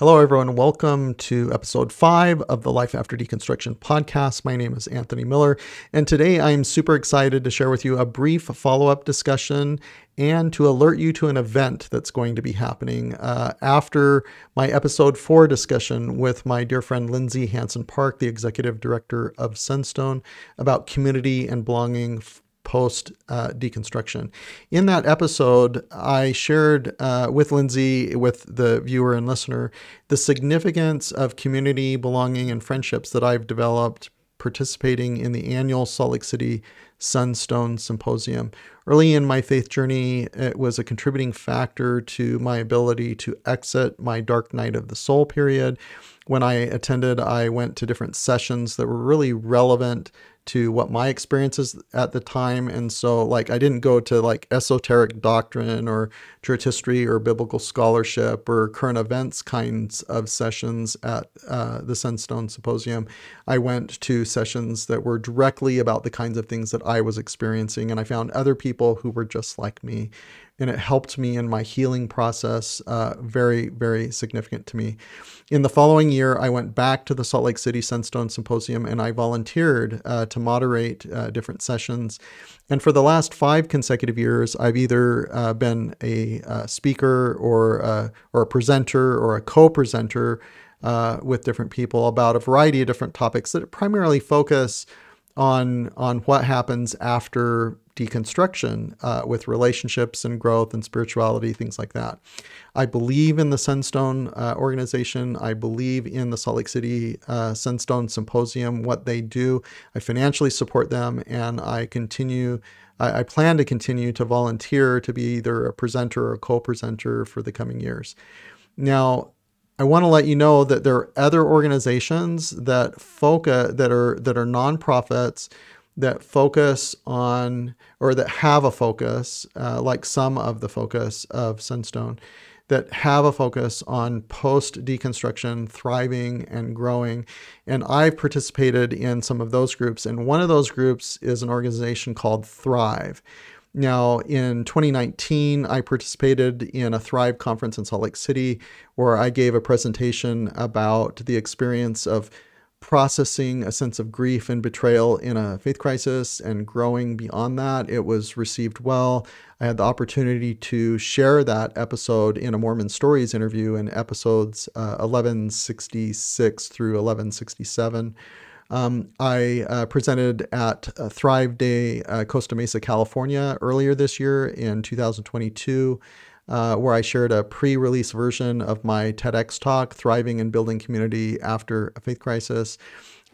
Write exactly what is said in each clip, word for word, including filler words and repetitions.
Hello, everyone. Welcome to episode five of the Life After Deconstruction podcast. My name is Anthony Miller, and today I am super excited to share with you a brief follow-up discussion and to alert you to an event that's going to be happening uh, after my episode four discussion with my dear friend Lindsay Hansen-Park, the executive director of Sunstone, about community and belonging post uh, deconstruction. In that episode, I shared uh, with Lindsay, with the viewer and listener, the significance of community, belonging, and friendships that I've developed participating in the annual Salt Lake City Sunstone Symposium. Early in my faith journey, it was a contributing factor to my ability to exit my dark night of the soul period. When I attended, I went to different sessions that were really relevant to what my experiences at the time. And so like, I didn't go to like esoteric doctrine or church history or biblical scholarship or current events kinds of sessions at uh, the Sunstone Symposium. I went to sessions that were directly about the kinds of things that I was experiencing. And I found other people who were just like me. And it helped me in my healing process, uh, very, very significant to me. In the following year, I went back to the Salt Lake City Sunstone Symposium and I volunteered uh, to moderate uh, different sessions. And for the last five consecutive years, I've either uh, been a uh, speaker or a, or a presenter or a co-presenter uh, with different people about a variety of different topics that primarily focus on, on what happens after deconstruction uh, with relationships and growth and spirituality, things like that. I believe in the Sunstone uh, organization. I believe in the Salt Lake City uh, Sunstone Symposium, what they do. I financially support them, and I continue, I, I plan to continue to volunteer to be either a presenter or a co-presenter for the coming years. Now, I want to let you know that there are other organizations that focus, that are, that are nonprofits that focus on, or that have a focus, uh, like some of the focus of Sunstone, that have a focus on post-deconstruction, thriving and growing. And I've participated in some of those groups. And one of those groups is an organization called Thrive. Now, in twenty nineteen, I participated in a Thrive conference in Salt Lake City, where I gave a presentation about the experience of processing a sense of grief and betrayal in a faith crisis and growing beyond that. It was received well. I had the opportunity to share that episode in a Mormon Stories interview in episodes uh, eleven sixty-six through eleven sixty-seven. Um, I uh, presented at uh, Thrive Day, uh, Costa Mesa, California, earlier this year in two thousand twenty-two. Uh, where I shared a pre-release version of my TEDx talk, Thriving and Building Community After a Faith Crisis,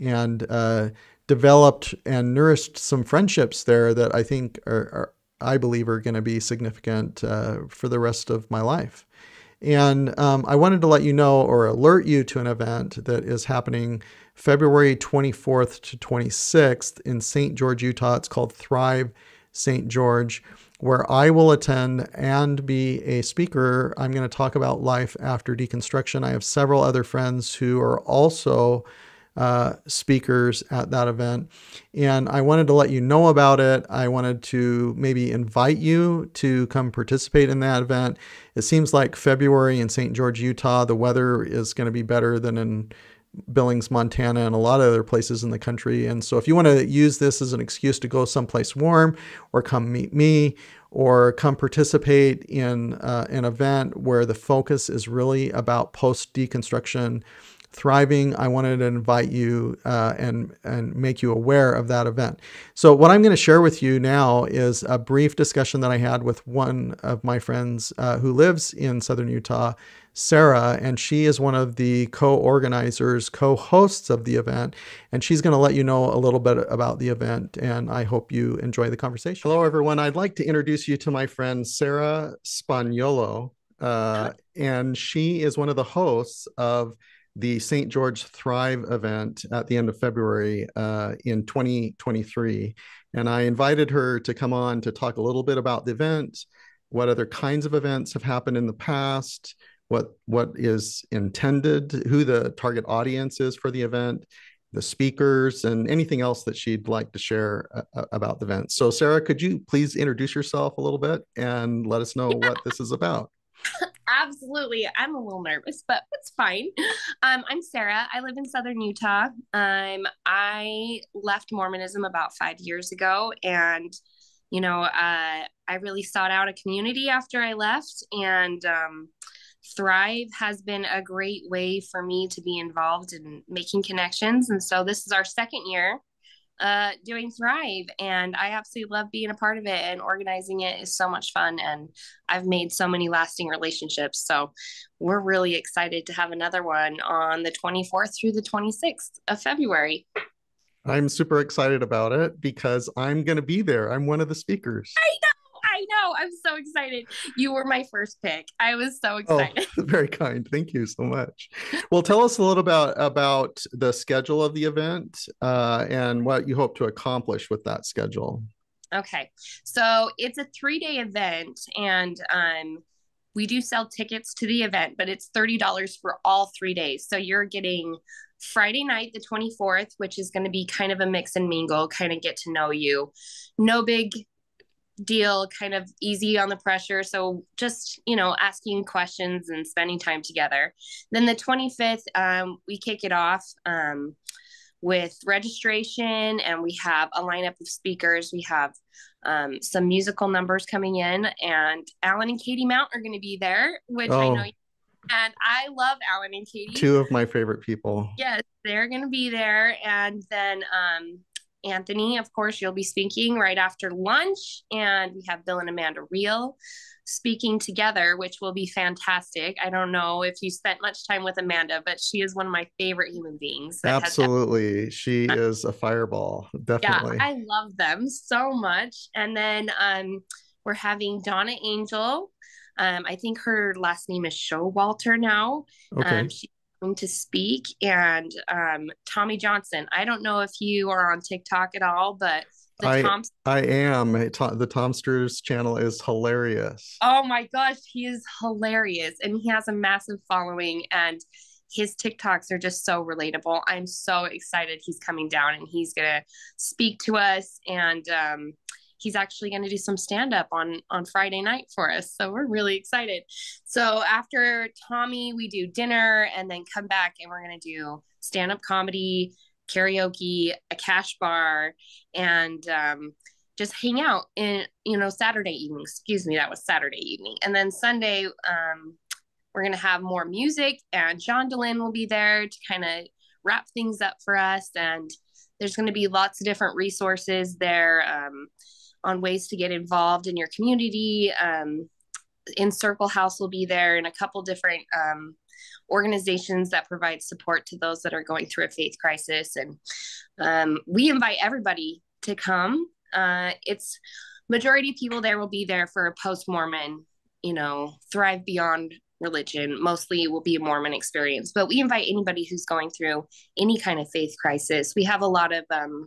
and uh, developed and nourished some friendships there that I think are, are I believe are going to be significant uh, for the rest of my life. And um, I wanted to let you know or alert you to an event that is happening February twenty-fourth to twenty-sixth in Saint George, Utah. It's called Thrive Saint George, where I will attend and be a speaker. I'm going to talk about life after deconstruction. I have several other friends who are also uh, speakers at that event. And I wanted to let you know about it. I wanted to maybe invite you to come participate in that event. It seems like February in Saint George, Utah, the weather is going to be better than in Billings, Montana, and a lot of other places in the country. And so if you want to use this as an excuse to go someplace warm or come meet me or come participate in uh, an event where the focus is really about post-deconstruction thriving, I wanted to invite you uh, and, and make you aware of that event. So what I'm going to share with you now is a brief discussion that I had with one of my friends uh, who lives in Southern Utah, Sarah, and she is one of the co-organizers, co-hosts of the event, and she's going to let you know a little bit about the event, and I hope you enjoy the conversation. Hello, everyone. I'd like to introduce you to my friend Sarah Spagnolo, uh, and she is one of the hosts of the Saint George Thrive event at the end of February uh, in twenty twenty-three, and I invited her to come on to talk a little bit about the event, what other kinds of events have happened in the past, what what is intended, who the target audience is for the event, the speakers, and anything else that she'd like to share uh, about the event. So Sarah, could you please introduce yourself a little bit and let us know yeah. what this is about? Absolutely. I'm a little nervous, but it's fine. Um, I'm Sarah. I live in Southern Utah. Um, I left Mormonism about five years ago, and, you know, uh, I really sought out a community after I left, and, um, Thrive has been a great way for me to be involved in making connections. And so this is our second year uh, doing Thrive, and I absolutely love being a part of it, and organizing it is so much fun. And I've made so many lasting relationships. So we're really excited to have another one on the twenty-fourth through the twenty-sixth of February. I'm super excited about it because I'm going to be there. I'm one of the speakers. I know. I know. I'm so excited. You were my first pick. I was so excited. Oh, very kind. Thank you so much. Well, tell us a little about, about the schedule of the event uh, and what you hope to accomplish with that schedule. Okay. So it's a three-day event, and um, we do sell tickets to the event, but it's thirty dollars for all three days. So you're getting Friday night, the twenty-fourth, which is going to be kind of a mix and mingle, kind of get to know you. No big deal, kind of easy on the pressure. So just, you know, asking questions and spending time together. Then the twenty-fifth, um, we kick it off um, with registration, and we have a lineup of speakers. We have um, some musical numbers coming in, and Alan and Katie Mount are going to be there, which oh. I know you and I love Alan and Katie. Two of my favorite people. Yes, they're going to be there. And then, um, Anthony, of course, you'll be speaking right after lunch, and we have Bill and Amanda Real speaking together, which will be fantastic. I don't know if you spent much time with Amanda, but she is one of my favorite human beings. Absolutely. She is a fireball. Definitely. Yeah, I love them so much. And then um, we're having Donna Angel. Um, I think her last name is Showalter now. Okay. Um, she to speak, and um Tommy Johnson. I don't know if you are on TikTok at all, but the I, Tom- I am. The Tomsters channel is hilarious. Oh my gosh, he is hilarious, and he has a massive following, and his TikToks are just so relatable. I'm so excited he's coming down, and he's gonna speak to us, and um he's actually going to do some stand-up on, on Friday night for us. So we're really excited. So after Tommy, we do dinner, and then come back, and we're going to do stand-up comedy, karaoke, a cash bar, and um, just hang out in, you know, Saturday evening. Excuse me. That was Saturday evening. And then Sunday, um, we're going to have more music, and Jondalyn will be there to kind of wrap things up for us. And there's going to be lots of different resources there. Um, on ways to get involved in your community. Um, Encircle House will be there, and a couple different um, organizations that provide support to those that are going through a faith crisis. And um, we invite everybody to come. Uh, it's majority of people there will be there for a post-Mormon, you know, Thrive Beyond Religion. Mostly will be a Mormon experience, but we invite anybody who's going through any kind of faith crisis. We have a lot of um,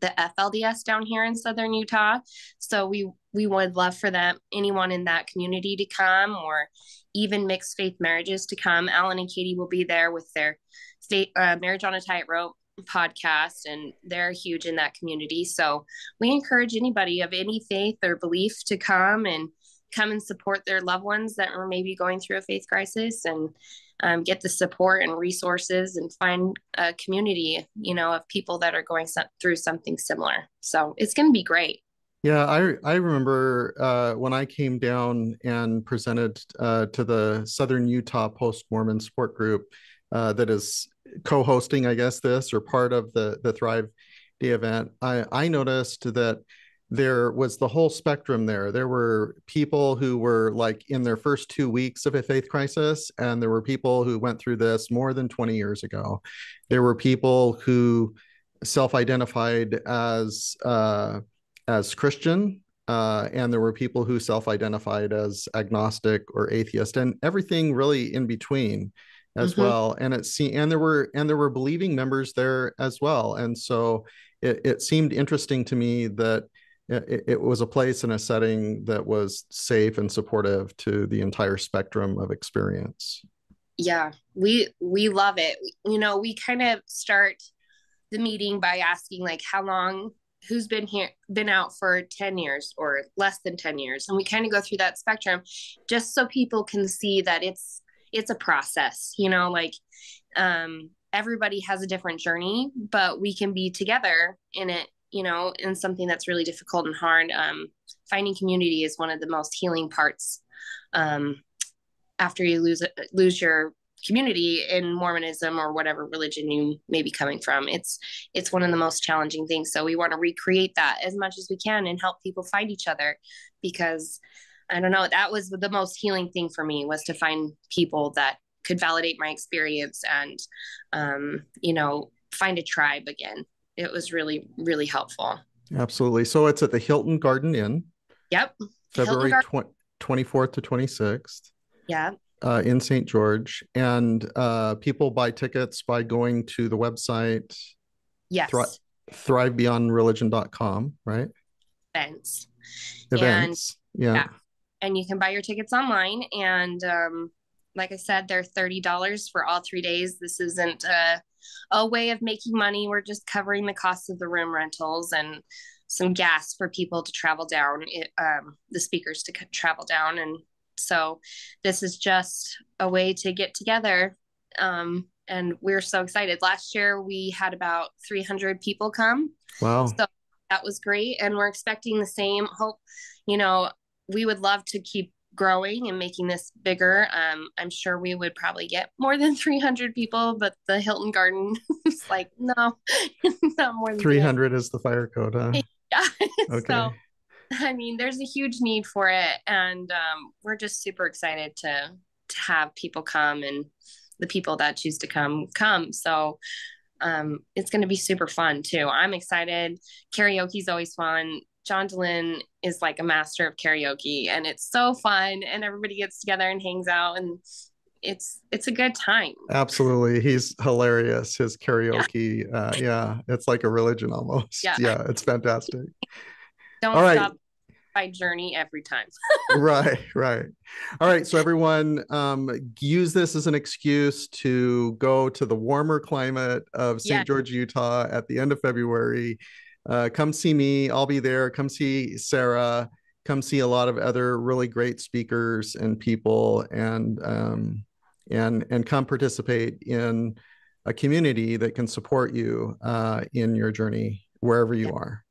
the F L D S down here in Southern Utah. So we, we would love for them, anyone in that community to come, or even mixed faith marriages to come. Alan and Katie will be there with their state, uh, Marriage on a Tightrope podcast, and they're huge in that community. So we encourage anybody of any faith or belief to come and come and support their loved ones that are maybe going through a faith crisis, and Um, get the support and resources, and find a community, you know, of people that are going some, through something similar. So it's going to be great. Yeah, I I remember uh, when I came down and presented uh, to the Southern Utah Post Mormon Support Group uh, that is co-hosting, I guess, this or part of the the Thrive Day event. I I noticed that there was the whole spectrum there. There were people who were like in their first two weeks of a faith crisis, and there were people who went through this more than twenty years ago. There were people who self-identified as uh, as Christian, uh, and there were people who self-identified as agnostic or atheist, and everything really in between as mm-hmm. well. And it se- and there were and there were believing members there as well. And so it, it seemed interesting to me that It, it was a place and a setting that was safe and supportive to the entire spectrum of experience. Yeah, we we love it. You know, we kind of start the meeting by asking, like, how long who's been here, been out for ten years or less than ten years. And we kind of go through that spectrum just so people can see that it's, it's a process, you know, like, um, everybody has a different journey, but we can be together in it, you know, in something that's really difficult and hard. Um, finding community is one of the most healing parts. Um, after you lose, lose your community in Mormonism or whatever religion you may be coming from, it's, it's one of the most challenging things. So we want to recreate that as much as we can and help people find each other, because I don't know, that was the most healing thing for me, was to find people that could validate my experience and, um, you know, find a tribe again. It was really, really helpful. Absolutely. So it's at the Hilton Garden Inn. Yep. February twenty-fourth to twenty-sixth. Yeah. Uh, in Saint George. And uh, people buy tickets by going to the website. Yes. Thrive Beyond Religion dot com, right? Events. Events. And, yeah. yeah. And you can buy your tickets online. And um, like I said, they're thirty dollars for all three days. This isn't a, a way of making money. We're just covering the cost of the room rentals and some gas for people to travel down, it, um, the speakers to travel down. And so this is just a way to get together. Um, and we're so excited. Last year we had about three hundred people come. Wow. So that was great. And we're expecting the same hope. You know, we would love to keep growing and making this bigger. Um, I'm sure we would probably get more than three hundred people, but the Hilton Garden is like, no, not more than three hundred that. Is the fire code, huh? Yeah. Okay. So, I mean, there's a huge need for it. And um, we're just super excited to, to have people come, and the people that choose to come, come. So um, it's going to be super fun too. I'm excited. Karaoke's always fun. Jondalyn is like a master of karaoke, and it's so fun, and everybody gets together and hangs out, and it's, it's a good time. Absolutely. He's hilarious. His karaoke. Yeah. Uh, yeah. It's like a religion almost. Yeah. yeah it's fantastic. Don't All right. stop my journey every time. Right, right. All right. So everyone, um, use this as an excuse to go to the warmer climate of Saint Yeah. George, Utah at the end of February. Uh, come see me. I'll be there. Come see Sarah. Come see a lot of other really great speakers and people, and um, and and come participate in a community that can support you uh, in your journey wherever you Yeah. are.